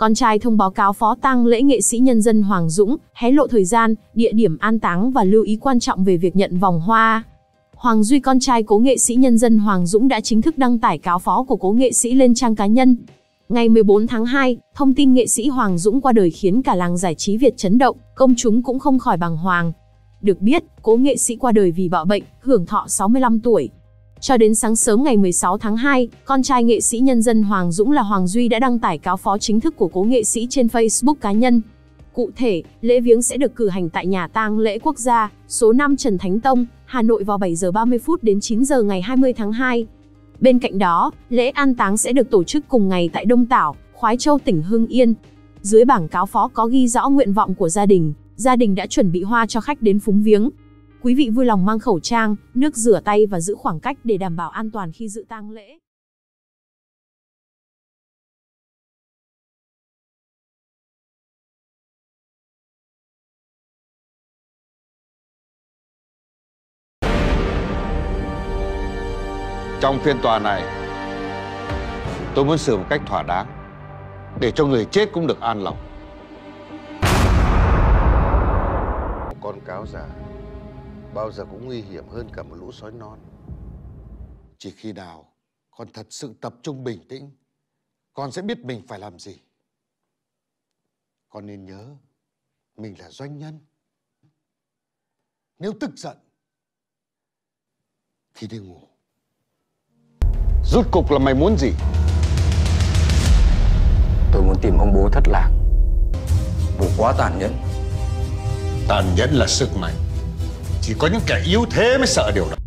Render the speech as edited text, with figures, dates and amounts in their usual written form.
Con trai thông báo cáo phó tang lễ nghệ sĩ nhân dân Hoàng Dũng, hé lộ thời gian, địa điểm an táng và lưu ý quan trọng về việc nhận vòng hoa. Hoàng Duy, con trai cố nghệ sĩ nhân dân Hoàng Dũng, đã chính thức đăng tải cáo phó của cố nghệ sĩ lên trang cá nhân. Ngày 14 tháng 2, thông tin nghệ sĩ Hoàng Dũng qua đời khiến cả làng giải trí Việt chấn động, công chúng cũng không khỏi bàng hoàng. Được biết, cố nghệ sĩ qua đời vì bọ bệnh, hưởng thọ 65 tuổi. Cho đến sáng sớm ngày 16 tháng 2, con trai nghệ sĩ nhân dân Hoàng Dũng là Hoàng Duy đã đăng tải cáo phó chính thức của cố nghệ sĩ trên Facebook cá nhân. Cụ thể, lễ viếng sẽ được cử hành tại nhà tang lễ quốc gia, số 5 Trần Thánh Tông, Hà Nội vào 7 giờ 30 phút đến 9 giờ ngày 20 tháng 2. Bên cạnh đó, lễ an táng sẽ được tổ chức cùng ngày tại Đông Tảo, Khoái Châu, tỉnh Hưng Yên. Dưới bảng cáo phó có ghi rõ nguyện vọng của gia đình đã chuẩn bị hoa cho khách đến phúng viếng. Quý vị vui lòng mang khẩu trang, nước rửa tay và giữ khoảng cách để đảm bảo an toàn khi dự tang lễ. Trong phiên tòa này, tôi muốn xử một cách thỏa đáng để cho người chết cũng được an lòng. Con cáo già bao giờ cũng nguy hiểm hơn cả một lũ sói non. Chỉ khi nào con thật sự tập trung bình tĩnh, con sẽ biết mình phải làm gì. Con nên nhớ, mình là doanh nhân. Nếu tức giận thì đi ngủ. Rốt cục là mày muốn gì? Tôi muốn tìm ông bố thất lạc. Bố quá tàn nhẫn. Tàn nhẫn là sức mạnh. Chỉ có những kẻ yếu thế mới sợ điều đó.